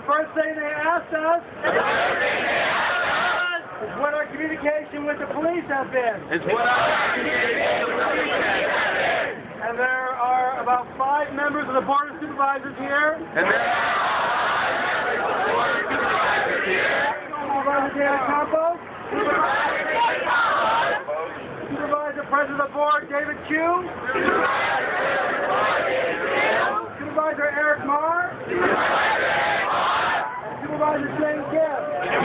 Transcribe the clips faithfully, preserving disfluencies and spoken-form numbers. The first thing they asked us, the first thing they asked us is what our communication with the police has been. It's what our communication with the police has been. And there are about five members of the Board of Supervisors here. And there are five members of the Board of Supervisors here. Supervisor David Campos. Supervisor David Campos. Supervisor President of the Board, David Chiu. Supervisor President of the Board, David Chiu. Supervisor Eric Mar. Supervisor Eric Mar. Supervisor King Kim.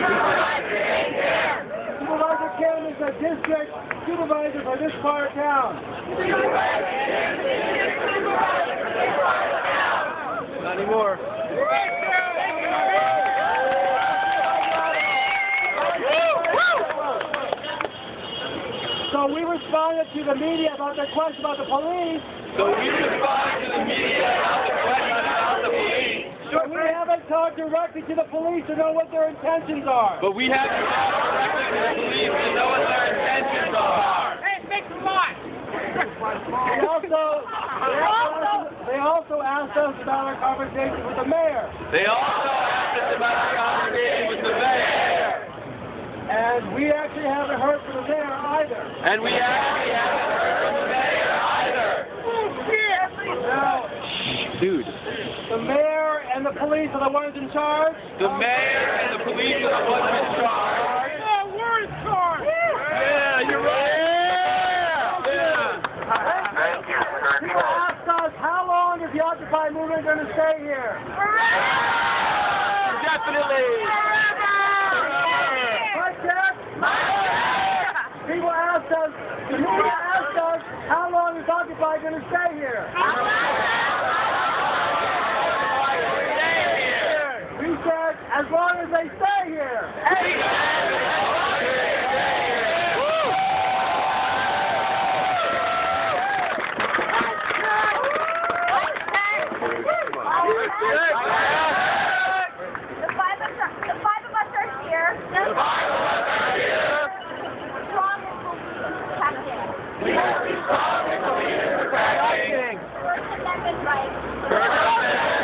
Supervisor King Kim. Supervisor Kim is a district supervisor for this part of town. Supervisor Kim is a district supervisor for this part of town. Not anymore. So we responded to the media about the question about the police. So we responded to the media about the question about the police. But we haven't talked directly to the police to know what their intentions are. But we haven't talked directly to the police to know what their intentions are. Hey, make some noise! They also, they also, they also asked us about our conversation with the mayor. They also asked us about our conversation with the mayor. And we actually haven't heard from the mayor either. And we actually haven't heard from the mayor either. Oh, shit! Now, dude. The mayor and the police are the ones in charge? The um, mayor and the police are the ones in charge. Yeah, we're in charge! Yeah, you're right! Yeah! Yeah! Thank you. People asked us, how long is the Occupy movement going to stay here? Forever! Yeah, definitely! Forever! Forever! My check! My check! People asked us, the media asked us, how long is Occupy going to stay here? As long as they stay here. Hey. The five of us, the five of us are here. The five of us are here. The strongest will be protected. We will be strong and will be protected. First Amendment rights. First Amendment rights.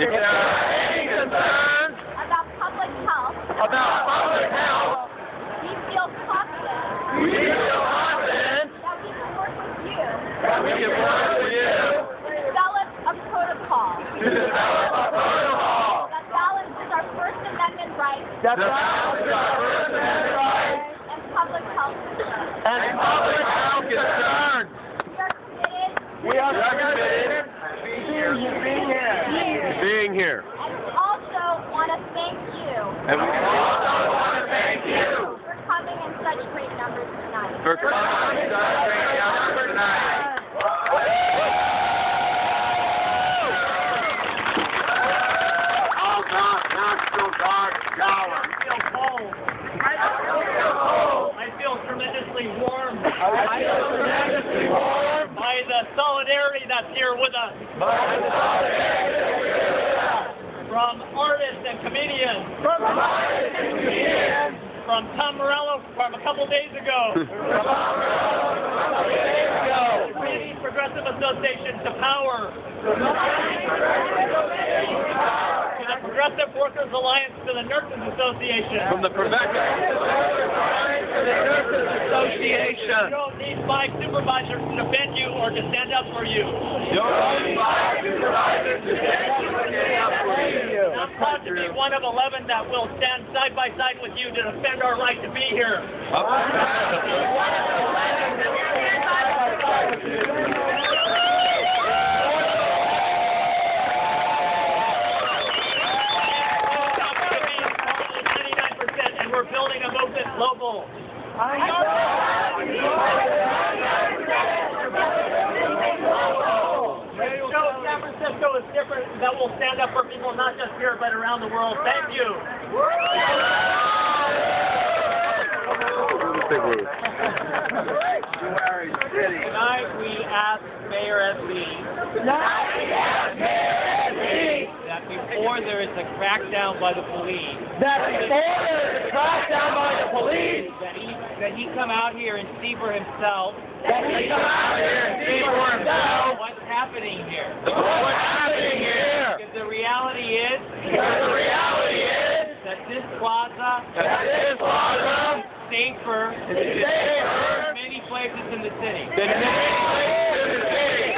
If there are any concerns about public health, about public health, we feel confident. We feel confident that we can work with you. That we can work with you. To develop a protocol. To develop a protocol that balances our First Amendment rights. That balances our First Amendment rights and public health concerns. And public health concerns. We are committed. We are committed. Being here. And we also want to thank you. And we also want to thank you for coming in such great numbers tonight. For coming in such great numbers tonight. Oh God, that's so dark, shower. I feel cold. I feel cold. I feel tremendously warm. I feel tremendously warm by the solidarity that's here with us. By the solidarity. From artists and comedians. From, from artists and comedians. From Tom Morello from a couple days ago. From Tom Morello from a couple days ago. From Progressive Association to Power. From the Progressive Association to Power. To the Progressive Workers Alliance to the Nurses Association. From the Progressive Workers Alliance to the Nurses Association. You don't need five supervisors to defend you or to stand up for you. You don't need five supervisors to defend you or to stand up for you. I'm proud to be one of eleven that will stand side by side with you to defend our right to be here. I'm proud to be one of eleven that will stand side by side with you. I'm proud to be only ninety-nine percent, and we're building a movement global. I know. San Francisco is different, that will stand up for people not just here but around the world. Thank you. Tonight we ask Mayor Ed Lee. Tonight we ask Mayor Ed Lee that before there is a crackdown by the police. That before there is a crackdown by the police. That he that he come out here and see for himself. That he come out here and see for himself. What's happening here? What's happening here? Because the reality is. Because the reality is. That this plaza. That this plaza. Is safer. Is safer. Than many places in the city. Than many places in the city.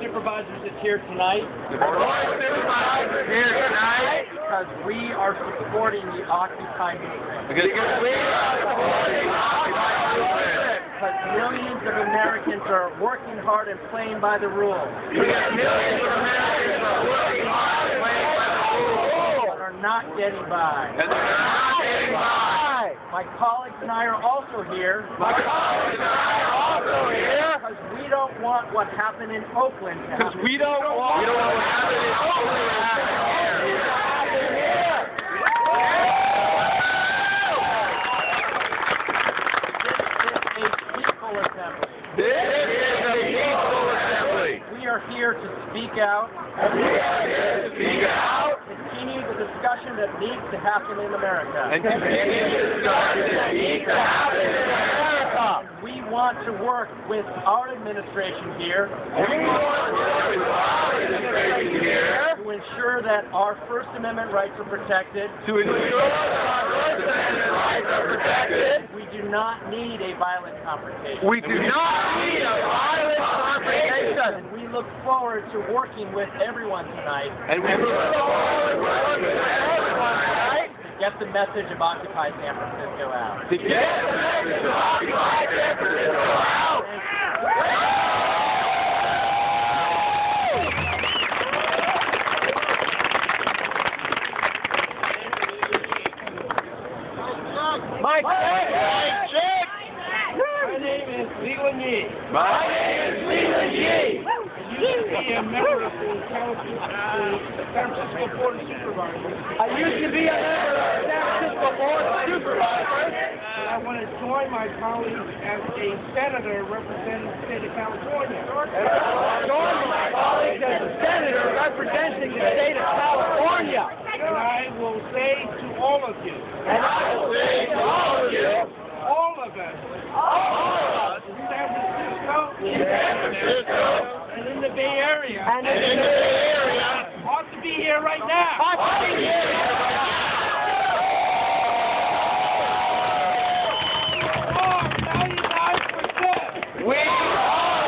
Supervisors is here tonight. The Board of Supervisors is here tonight because we are supporting the Occupy movement. Because, because we are supporting the Occupy movement. Because millions of Americans are working hard and playing by the rules. Because millions of Americans are working hard and playing by the rules. And are not getting by. And they're not getting by. My colleagues and I are also here. My colleagues and I are also here. Because we don't want what happened in Oakland. Because we don't want what happened in Oakland to happen here. This is a peaceful assembly. This is a peaceful assembly. We are here to speak out. We are here to speak out. The discussion that needs to happen in America. And continue the discussion that needs to happen in America. We want to work with our administration here. We want to work with our administration here. To ensure that our First Amendment rights are protected. To ensure that our First Amendment rights are protected. We do not need a violent confrontation. We do not need a violent confrontation. And we look forward to working with everyone tonight. And we look forward to working with everyone tonight. To get the message of Occupy San Francisco out. To get the message of Occupy San Francisco out. My name is Lee Yee. My name is Lee Yee. I used to be a member of the San Francisco Board of Supervisors. I used to be a member of the San Francisco Board of Supervisors. And I want to join my colleagues as a senator representing the state of California. And I want to join my colleagues as a senator representing the state of California. And I will say to all of you. And I will say to all of you. All of us. All of us. In San Francisco. In San Francisco. And in the Bay Area. And in the Bay Area. Ought to be here right now. Ought to be here right now. We are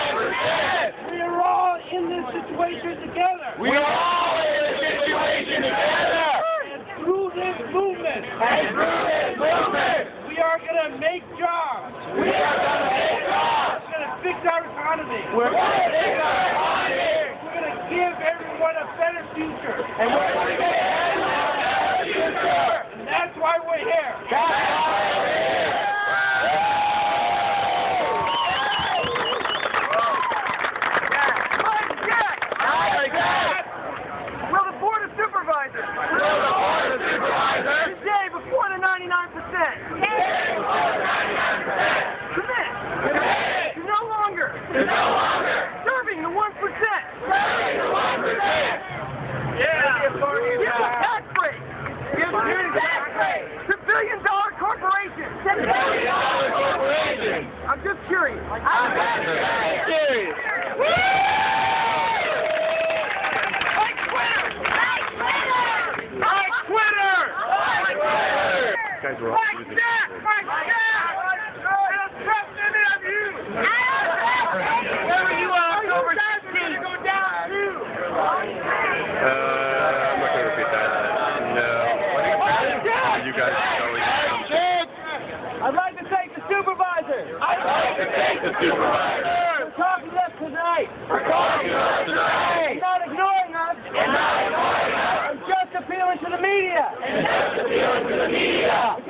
ninety-nine percent. We are all in this situation together. We are all in this situation together. And through this movement, and through this movement, we are going to make jobs. We are going to make jobs. We're going to fix our economy. We're going to fix our economy. We're going to give everyone a better future. And we're going to give everyone a better future. And that's why we're here. That's why we're here. I'm just curious. I'm, I'm just curious. curious. Woo! Like Twitter! Like Twitter! Like Twitter! Like Twitter! You guys were all like that! Like that! It'll trust any of you! Wherever you are, October sixteenth, you go down too! Uh, I'm not going to repeat that. No. Are you guys going down? I'd like to thank the supervisor! I'd like to thank the supervisor for talking to us tonight. For talking to us tonight. And not ignoring us. And not ignoring us. And just appealing to the media. And just appealing to the media.